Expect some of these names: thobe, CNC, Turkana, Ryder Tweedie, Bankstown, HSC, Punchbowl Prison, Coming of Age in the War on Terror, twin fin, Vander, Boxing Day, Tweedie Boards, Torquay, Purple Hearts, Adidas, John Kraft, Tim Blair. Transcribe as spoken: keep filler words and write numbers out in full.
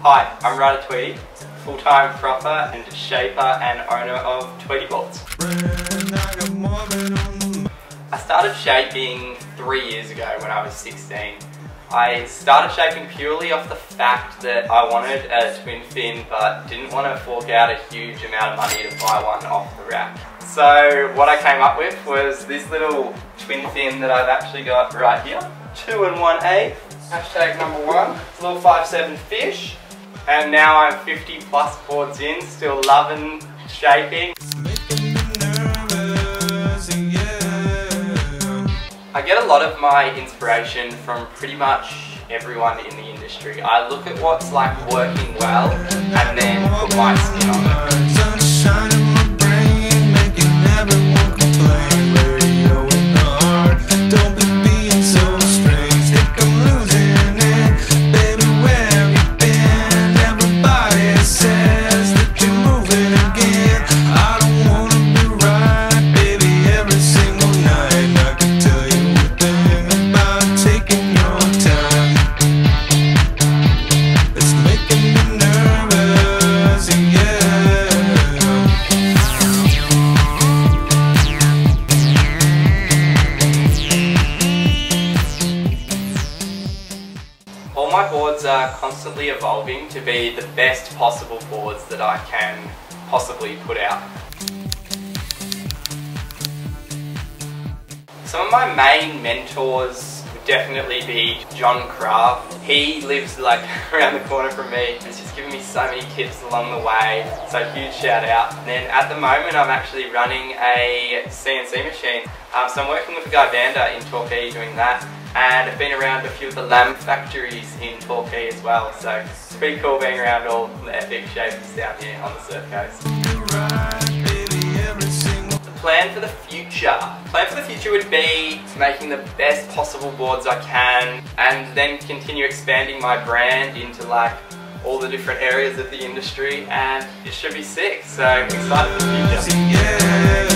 Hi, I'm Ryder Tweedie, full-time cropper and shaper and owner of Tweedie Boards. I started shaping three years ago when I was sixteen. I started shaping purely off the fact that I wanted a twin fin but didn't want to fork out a huge amount of money to buy one off the rack. So what I came up with was this little twin fin that I've actually got right here. Two and one eighth, hashtag number one, little five seven fish. And now I'm fifty plus boards in, still loving shaping. I get a lot of my inspiration from pretty much everyone in the industry. I look at what's like working well and then put my skin on it. My boards are constantly evolving to be the best possible boards that I can possibly put out. Some of my main mentors would definitely be John Kraft. He lives like around the corner from me and has just given me so many tips along the way, so huge shout out. And then at the moment I'm actually running a C N C machine, um, so I'm working with a guy Vander in Torquay doing that. And I've been around a few of the lamb factories in Torquay as well, so it's pretty cool being around all the epic shapers down here on the surf coast. The plan for the future. The plan for the future would be making the best possible boards I can and then continue expanding my brand into like all the different areas of the industry, and it should be sick, so I'm excited for the future.